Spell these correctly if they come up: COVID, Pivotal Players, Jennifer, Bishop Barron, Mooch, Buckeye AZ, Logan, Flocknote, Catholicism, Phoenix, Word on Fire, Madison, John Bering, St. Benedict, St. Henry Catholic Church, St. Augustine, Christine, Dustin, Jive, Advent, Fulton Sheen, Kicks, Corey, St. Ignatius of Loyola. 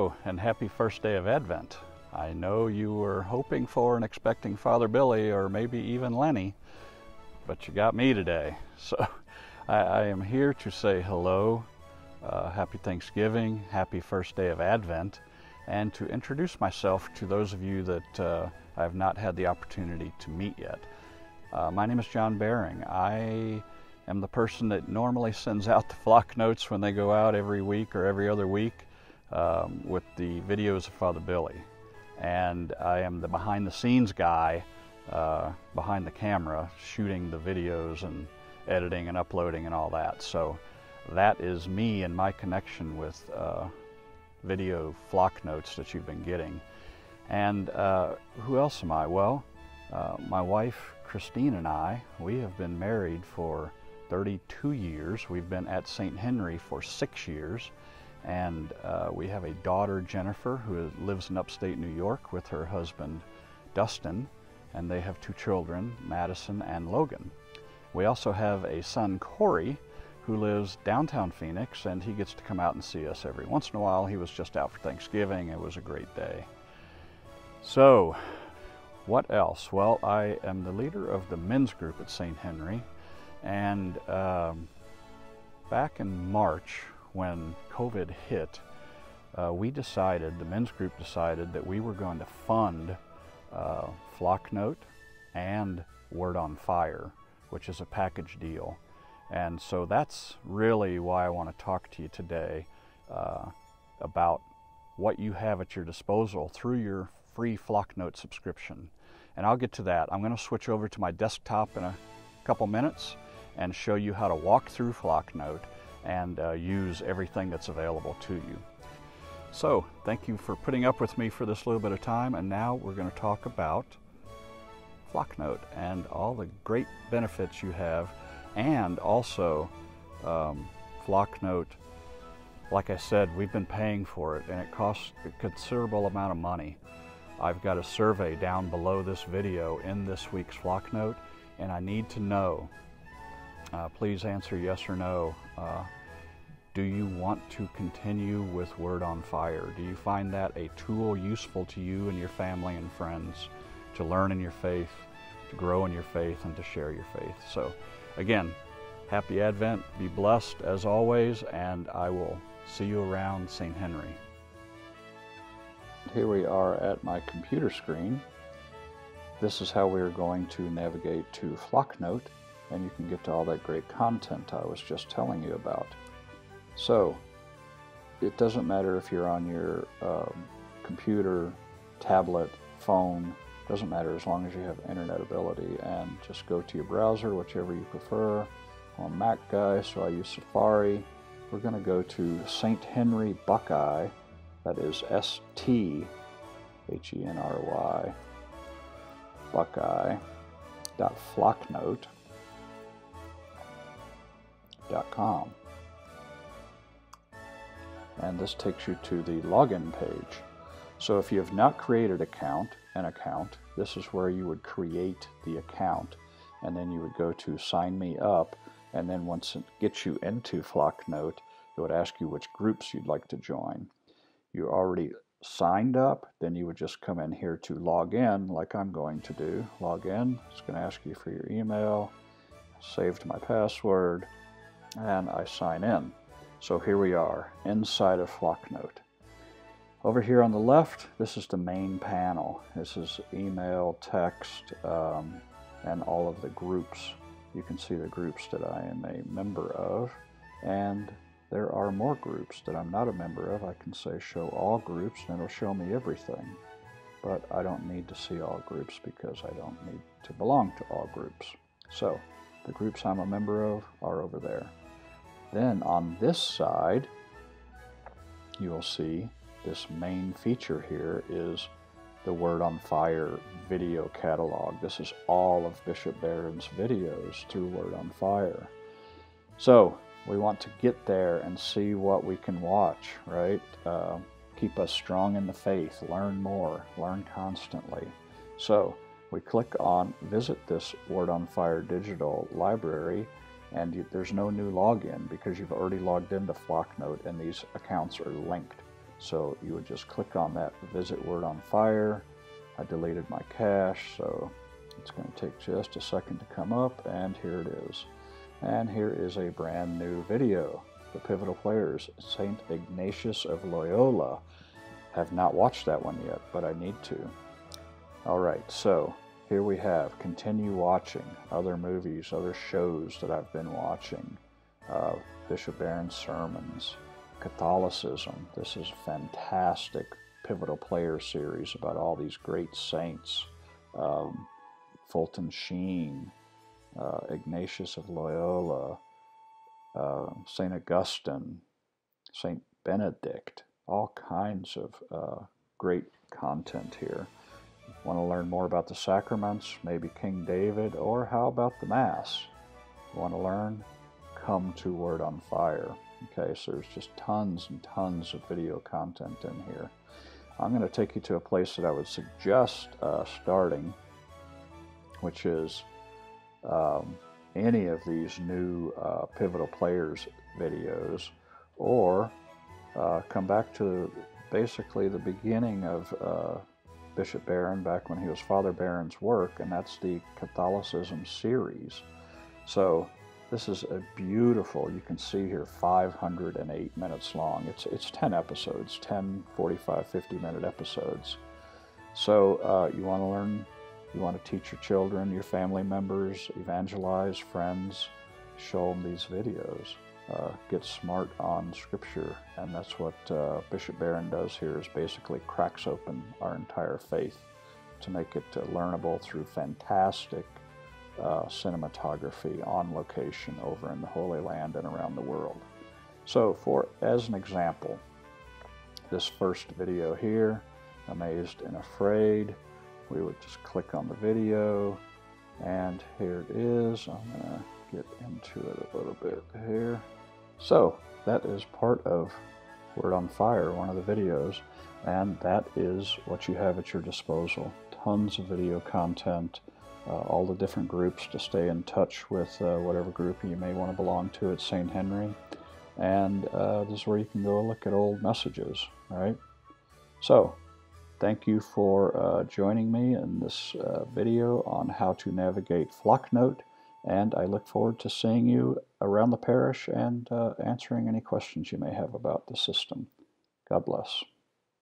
Hello and happy first day of Advent. I know you were hoping for and expecting Father Billy or maybe even Lenny, but you got me today. So I am here to say hello, happy Thanksgiving, happy first day of Advent, and to introduce myself to those of you that I have not had the opportunity to meet yet. My name is John Bering. I am the person that normally sends out the flock notes when they go out every week or every other week with the videos of Father Billy. And I am the behind the scenes guy behind the camera, shooting the videos and editing and uploading and all that. So that is me and my connection with video flock notes that you've been getting. And who else am I? Well, my wife Christine and I, we have been married for 32 years. We've been at St. Henry for 6 years. And we have a daughter, Jennifer, who lives in upstate New York with her husband, Dustin, and they have two children, Madison and Logan. We also have a son, Corey, who lives downtown Phoenix, and he gets to come out and see us every once in a while. He was just out for Thanksgiving. It was a great day. So, what else? Well, I am the leader of the men's group at St. Henry, and back in March, when COVID hit, the men's group decided that we were going to fund Flocknote and Word on Fire, which is a package deal. And so that's really why I want to talk to you today about what you have at your disposal through your free Flocknote subscription. And I'll get to that. I'm going to switch over to my desktop in a couple minutes and show you how to walk through Flocknote and use everything that's available to you. So thank you for putting up with me for this little bit of time, and now we're going to talk about Flocknote and all the great benefits you have, and also Flocknote, like I said, we've been paying for it and it costs a considerable amount of money. I've got a survey down below this video in this week's Flocknote, and I need to know, please answer yes or no. Do you want to continue with Word on Fire? Do you find that a tool useful to you and your family and friends to learn in your faith, to grow in your faith, and to share your faith? So again, happy Advent, be blessed as always, and I will see you around St. Henry. Here we are at my computer screen. This is how we are going to navigate to Flocknote, and you can get to all that great content I was just telling you about. So, it doesn't matter if you're on your computer, tablet, phone, doesn't matter as long as you have internet ability, and just go to your browser, whichever you prefer. I'm a Mac guy, so I use Safari. We're going to go to St. Henry Buckeye, that is S-T-H-E-N-R-Y, buckeye.flocknote.com, and this takes you to the login page. So if you have not created an account, this is where you would create the account, and then you would go to sign me up, and then once it gets you into Flocknote, it would ask you which groups you'd like to join. You're already signed up, then you would just come in here to log in, like I'm going to do. Log in, it's going to ask you for your email, saved my password, and I sign in. So here we are inside of Flocknote. Over here on the left, this is the main panel. This is email, text, and all of the groups. You can see the groups that I am a member of, and there are more groups that I'm not a member of. I can say show all groups, and it'll show me everything, but I don't need to see all groups because I don't need to belong to all groups. So the groups I'm a member of are over there. Then on this side, you will see this main feature here is the Word on Fire video catalog. This is all of Bishop Barron's videos through Word on Fire. So we want to get there and see what we can watch, right? Keep us strong in the faith, learn more, learn constantly. So we click on visit this Word on Fire digital library, and there's no new login because you've already logged into Flocknote and these accounts are linked. So you would just click on that Visit Word on Fire. I deleted my cache, so it's going to take just a second to come up, and here it is. And here is a brand new video. The Pivotal Players, St. Ignatius of Loyola. I have not watched that one yet, but I need to. Alright, so here we have continue watching other movies, other shows that I've been watching. Bishop Barron's sermons, Catholicism. This is a fantastic Pivotal Player series about all these great saints. Fulton Sheen, Ignatius of Loyola, St. Augustine, St. Benedict, all kinds of great content here. Want to learn more about the sacraments, maybe King David, or how about the Mass? Want to learn? Come to Word on Fire. Okay, so there's just tons and tons of video content in here. I'm going to take you to a place that I would suggest starting, which is any of these new Pivotal Players videos, or come back to basically the beginning of Bishop Barron, back when he was Father Barron's work, and that's the Catholicism series. So this is a beautiful, you can see here, 508 minutes long. It's 10 episodes, 10 45, 50 minute episodes. So you want to learn, you want to teach your children, your family members, evangelize, friends, show them these videos. Get smart on Scripture, and that's what Bishop Barron does here, is basically cracks open our entire faith to make it learnable through fantastic cinematography on location over in the Holy Land and around the world. So as an example, this first video here, Amazed and Afraid, we would just click on the video, and here it is. I'm going to get into it a little bit here. So that is part of Word on Fire, one of the videos, and that is what you have at your disposal. Tons of video content, all the different groups to stay in touch with whatever group you may want to belong to at St. Henry, and this is where you can go look at old messages, right? So thank you for joining me in this video on how to navigate Flocknote, and I look forward to seeing you around the parish and answering any questions you may have about the system. God bless.